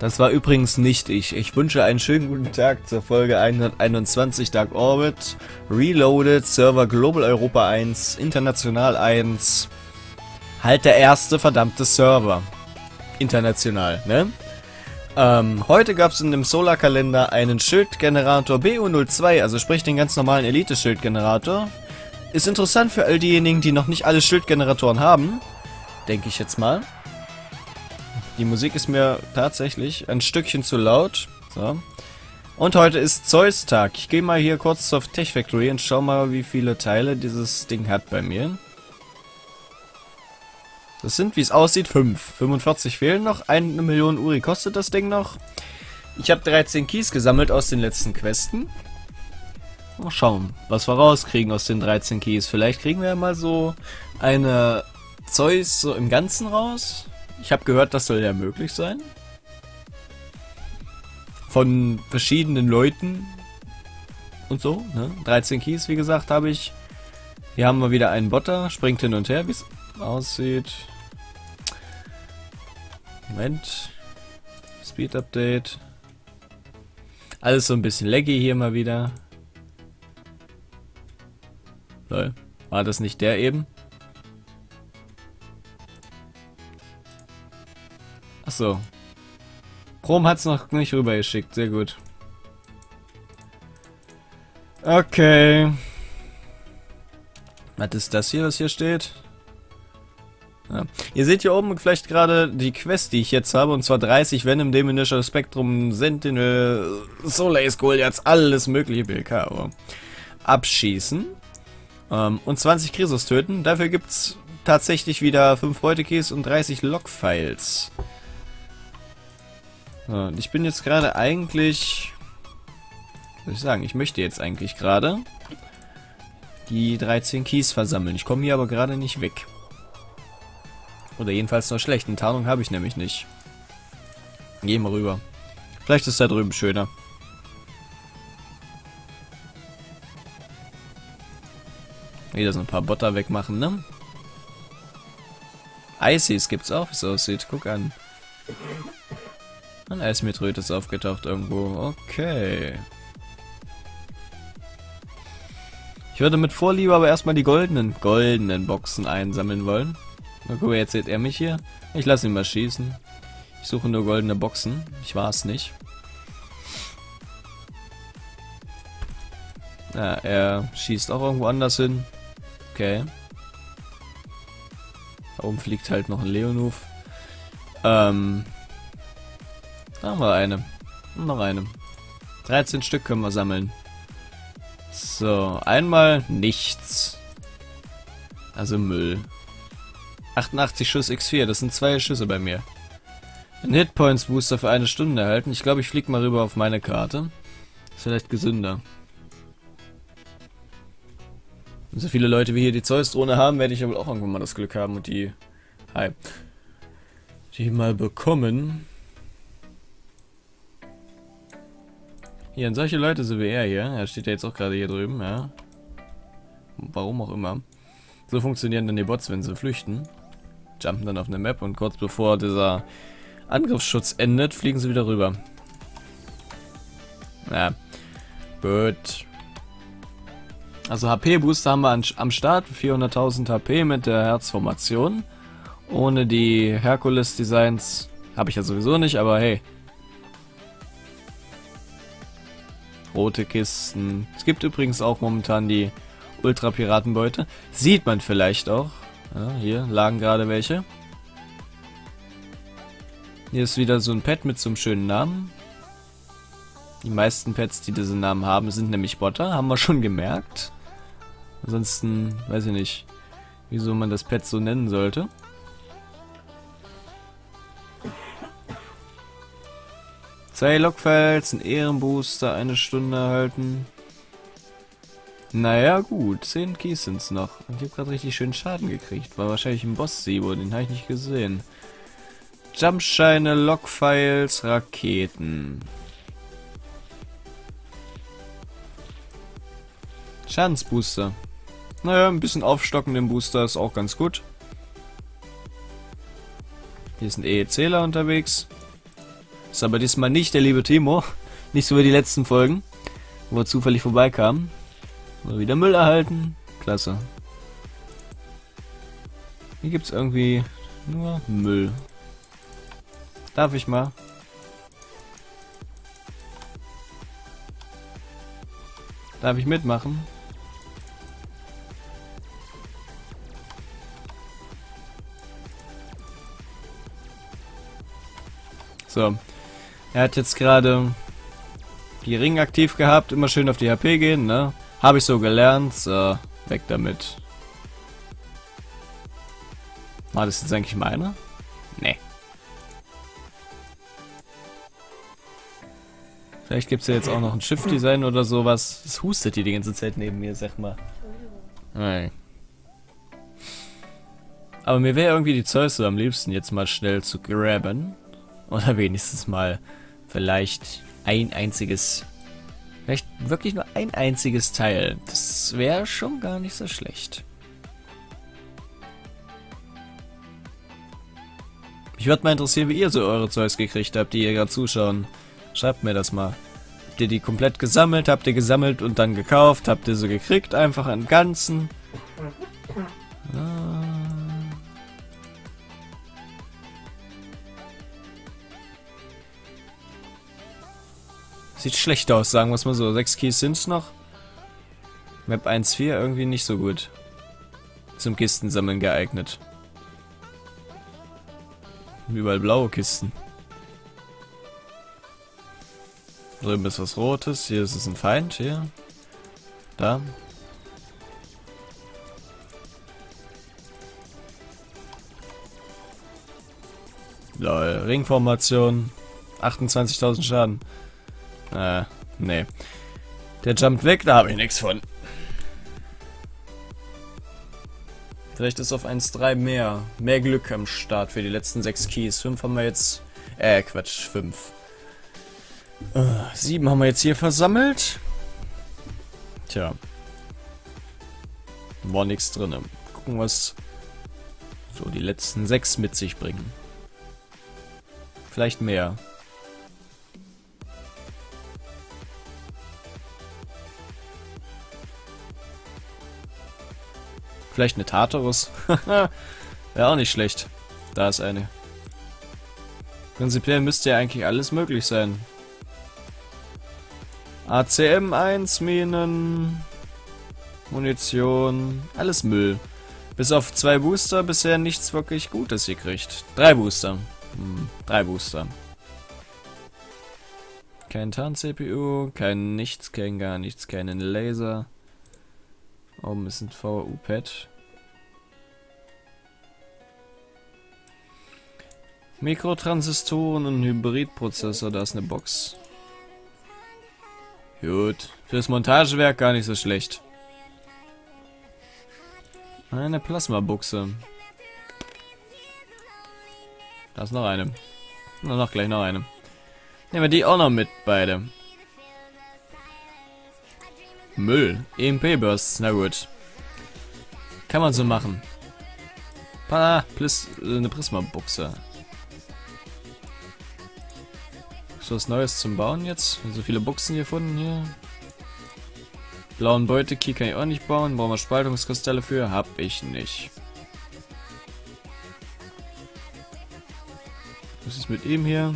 Das war übrigens nicht ich. Ich wünsche einen schönen guten Tag zur Folge 121 Dark Orbit, Reloaded, Server Global Europa 1, International 1. Halt der erste verdammte Server. International, ne? Heute gab es in dem Solarkalender einen Schildgenerator BU02, also sprich den ganz normalen Elite-Schildgenerator. Ist interessant für all diejenigen, die noch nicht alle Schildgeneratoren haben. Denke ich jetzt mal. Die Musik ist mir tatsächlich ein Stückchen zu laut. So. Und heute ist Zeus-Tag. Ich gehe mal hier kurz auf Tech Factory und schau mal, wie viele Teile dieses Ding hat bei mir. Das sind, wie es aussieht, 5. 45 fehlen noch. 1 Million Uri kostet das Ding noch. Ich habe 13 Keys gesammelt aus den letzten Questen. Mal schauen, was wir rauskriegen aus den 13 Keys. Vielleicht kriegen wir ja mal so eine Zeus so im Ganzen raus. Ich habe gehört, das soll ja möglich sein. Von verschiedenen Leuten und so, ne? 13 Keys, wie gesagt, habe ich. Hier haben wir wieder einen Botter, springt hin und her, wie es aussieht. Moment. Speed Update. Alles so ein bisschen laggy hier mal wieder. Lol, war das nicht der eben? Achso. Chrom hat es noch nicht rübergeschickt, sehr gut. Okay. Was ist das hier, was hier steht? Ja. Ihr seht hier oben vielleicht gerade die Quest, die ich jetzt habe, und zwar 30 Venom Demon Spectrum Sentinel, Solar Scool, jetzt alles mögliche BKO. Abschießen. Und 20 Krisus töten. Dafür gibt es tatsächlich wieder 5 Beute-Keys und 30 Log-Files. So, ich bin jetzt gerade eigentlich... Was soll ich sagen? Ich möchte jetzt eigentlich gerade die 13 Keys versammeln. Ich komme hier aber gerade nicht weg. Oder jedenfalls noch schlecht. Eine Tarnung habe ich nämlich nicht. Gehen wir rüber. Vielleicht ist da drüben schöner. Wieder so ein paar Botter wegmachen, ne? Icys gibt's auch, wie es aussieht. Guck an. Ein Eismetröid ist aufgetaucht irgendwo. Okay. Ich würde mit Vorliebe aber erstmal die goldenen Boxen einsammeln wollen. Na guck, jetzt seht er mich hier. Ich lasse ihn mal schießen. Ich suche nur goldene Boxen. Ich war's nicht. Ja, er schießt auch irgendwo anders hin. Okay. Da oben fliegt halt noch ein Leonhof. Da haben wir eine. Und noch eine. 13 Stück können wir sammeln. So, einmal nichts. Also Müll. 88 Schuss X4, das sind 2 Schüsse bei mir. Ein Hitpoints Booster für 1 Stunde erhalten. Ich glaube, ich fliege mal rüber auf meine Karte. Ist vielleicht gesünder. So viele Leute wie hier die Zeus-Drohne haben, werde ich ja wohl auch irgendwann mal das Glück haben und die mal bekommen. Hier, und solche Leute so wie er hier. Er steht ja jetzt auch gerade hier drüben, ja. Warum auch immer. So funktionieren dann die Bots, wenn sie flüchten. Jumpen dann auf eine Map und kurz bevor dieser Angriffsschutz endet, fliegen sie wieder rüber. Ja. Gut. Also HP-Booster haben wir am Start, 400.000 HP mit der Herzformation. Ohne die Hercules-Designs habe ich ja sowieso nicht, aber hey. Rote Kisten. Es gibt übrigens auch momentan die Ultra-Piratenbeute. Sieht man vielleicht auch. Ja, hier lagen gerade welche. Hier ist wieder so ein Pad mit so einem schönen Namen. Die meisten Pads, die diesen Namen haben, sind nämlich Botter, haben wir schon gemerkt. Ansonsten weiß ich nicht, wieso man das Pad so nennen sollte. Zwei Log-Files, ein Ehrenbooster, 1 Stunde erhalten. Naja gut, 10 Keys sind's noch. Und ich habe gerade richtig schön Schaden gekriegt. War wahrscheinlich ein Boss-Siebo, den habe ich nicht gesehen. Jumpscheine, Log-Files, Raketen. Schadensbooster. Naja, ein bisschen aufstocken den Booster ist auch ganz gut. Hier sind Zähler unterwegs. Ist aber diesmal nicht der liebe Timo. Nicht so wie die letzten Folgen, wo er zufällig vorbeikam. Mal wieder Müll erhalten. Klasse. Hier gibt es irgendwie nur Müll. Darf ich mal? Darf ich mitmachen? So. Er hat jetzt gerade die Ringe aktiv gehabt. Immer schön auf die HP gehen, ne? Habe ich so gelernt. So, weg damit. War das jetzt eigentlich meine? Nee. Vielleicht gibt es ja jetzt auch noch ein Schiffdesign oder sowas. Das hustet hier die ganze Zeit neben mir, sag mal. Nein. Aber mir wäre irgendwie die Zeus am liebsten jetzt mal schnell zu grabben. Oder wenigstens mal vielleicht ein einziges... Vielleicht wirklich nur ein einziges Teil. Das wäre schon gar nicht so schlecht. Mich würde mal interessieren, wie ihr so eure Zeus gekriegt habt, die ihr gerade zuschauen. Schreibt mir das mal. Habt ihr die komplett gesammelt? Habt ihr gesammelt und dann gekauft? Habt ihr sie gekriegt? Einfach im Ganzen? Sieht schlecht aus, sagen wir es mal so. 6 Keys sind es noch. Map 1.4 irgendwie nicht so gut. Zum Kistensammeln geeignet. Überall blaue Kisten. Drüben ist was Rotes, hier ist es ein Feind, hier. Da. Lol, Ringformation. 28.000 Schaden. Nee. Der jumpt weg, da habe ich nichts von. Vielleicht ist auf 1.3 mehr. Mehr Glück am Start für die letzten 6 Keys. 5 haben wir jetzt... Quatsch, 5. 7 haben wir jetzt hier versammelt. Tja. War nichts drin. Gucken, was so die letzten 6 mit sich bringen. Vielleicht mehr. Vielleicht eine Tartarus. Wäre auch nicht schlecht. Da ist eine. Prinzipiell müsste ja eigentlich alles möglich sein. ACM1, Minen, Munition, alles Müll. Bis auf 2 Booster bisher nichts wirklich Gutes gekriegt. 3 Booster. 3 Booster. Kein Tarn-CPU, kein nichts, kein gar nichts, keinen Laser. Oben ist ein VU-Pad. Mikrotransistoren und Hybridprozessor, da ist eine Box. Gut. Für das Montagewerk gar nicht so schlecht. Eine Plasmabuchse. Da ist noch eine. Na, noch gleich noch eine. Nehmen wir die auch noch mit, beide. Müll. EMP-Bursts, na gut. Kann man so machen. Eine Prismabuchse. Was Neues zum Bauen jetzt. So viele Buchsen gefunden hier. Blauen Beute-Key kann ich auch nicht bauen. Brauchen wir Spaltungskristalle für? Hab ich nicht. Was ist mit ihm hier?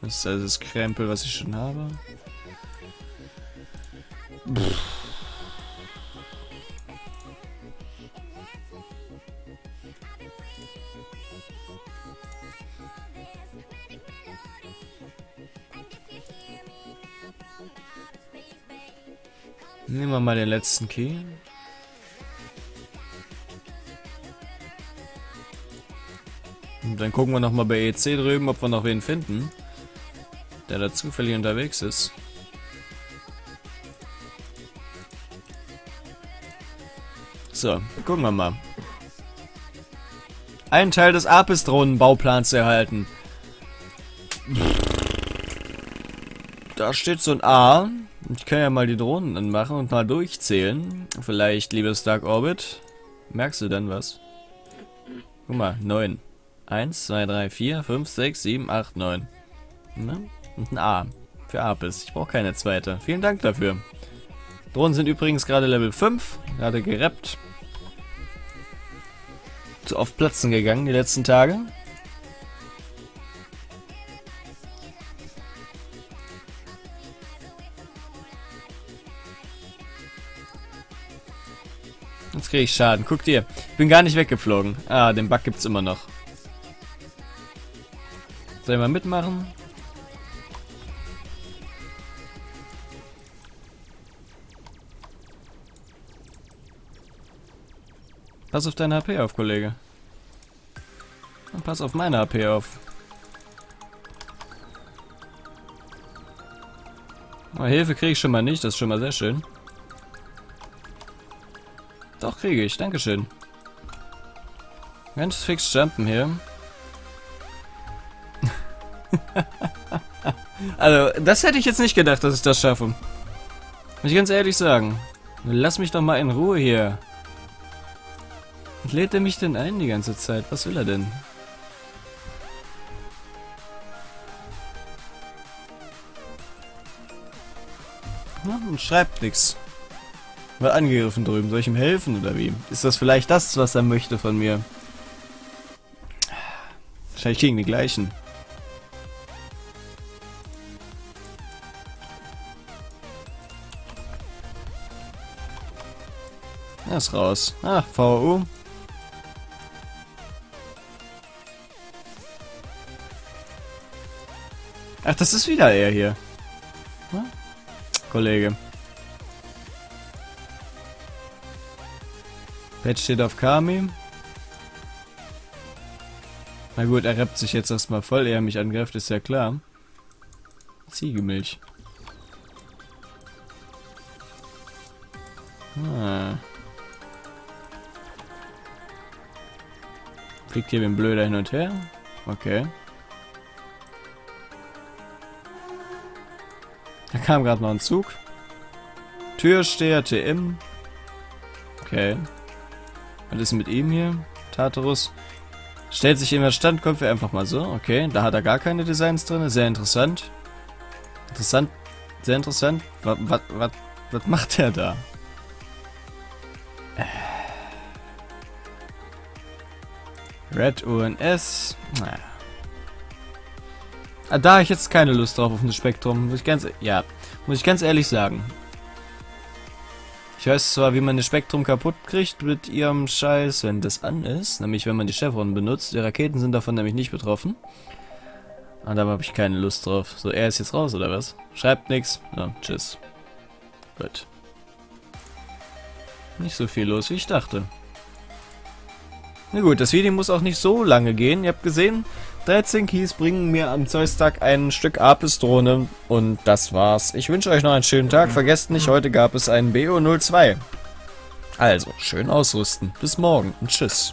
Das ist also das Krempel, was ich schon habe. Pff. Nehmen wir mal den letzten Key. Und dann gucken wir nochmal bei EC drüben, ob wir noch wen finden, der da zufällig unterwegs ist. So, gucken wir mal. Einen Teil des Apis-Drohnen-Bauplans erhalten. Da steht so ein A. Ich kann ja mal die Drohnen anmachen und mal durchzählen. Vielleicht, liebes Dark Orbit, merkst du dann was? Guck mal, 9. 1, 2, 3, 4, 5, 6, 7, 8, 9. Ne? Und ein A. Für Apis. Ich brauche keine zweite. Vielen Dank dafür. Drohnen sind übrigens gerade Level 5. Gerade gerappt. Zu oft platzen gegangen die letzten Tage. Jetzt kriege ich Schaden. Guckt ihr. Ich bin gar nicht weggeflogen. Ah, den Bug gibt's immer noch. Soll ich mal mitmachen? Pass auf deine HP auf, Kollege. Und pass auf meine HP auf. Oh, Hilfe kriege ich schon mal nicht, das ist schon mal sehr schön. Doch, kriege ich, dankeschön. Ganz fix jumpen hier. Also, das hätte ich jetzt nicht gedacht, dass ich das schaffe. Muss ich ganz ehrlich sagen. Lass mich doch mal in Ruhe hier. Lädt er mich denn ein die ganze Zeit? Was will er denn? Na, und schreibt nichts. War angegriffen drüben. Soll ich ihm helfen oder wie? Ist das vielleicht das, was er möchte von mir? Wahrscheinlich gegen die gleichen. Er ist raus. Ah, VU. Ach, das ist wieder er hier. Na? Kollege. Patch steht auf Kami. Na gut, er rappt sich jetzt erstmal voll, ehe er mich angreift, ist ja klar. Ziegemilch. Ah. Fliegt hier wie ein Blöder hin und her. Okay. Da kam gerade noch ein Zug. Türsteher, TM. Okay. Was ist mit ihm hier? Tartarus. Stellt sich in der Standkämpfe einfach mal so. Okay, da hat er gar keine Designs drin. Sehr interessant. Interessant. Sehr interessant. Was macht er da? Red UNS. Naja. Ah, da habe ich jetzt keine Lust drauf auf ein Spektrum. Muss ich ganz ehrlich sagen. Ich weiß zwar, wie man das Spektrum kaputt kriegt mit ihrem Scheiß, wenn das an ist. Nämlich, wenn man die Chevron benutzt. Die Raketen sind davon nämlich nicht betroffen. Und da habe ich keine Lust drauf. So, er ist jetzt raus, oder was? Schreibt nichts. Ja, tschüss. Gut. Nicht so viel los, wie ich dachte. Na gut, das Video muss auch nicht so lange gehen. Ihr habt gesehen, 13 Keys bringen mir am Zeus-Tag ein Stück Apis-Drohne. Und das war's. Ich wünsche euch noch einen schönen Tag. Vergesst nicht, heute gab es einen BU02. Also, schön ausrüsten. Bis morgen und tschüss.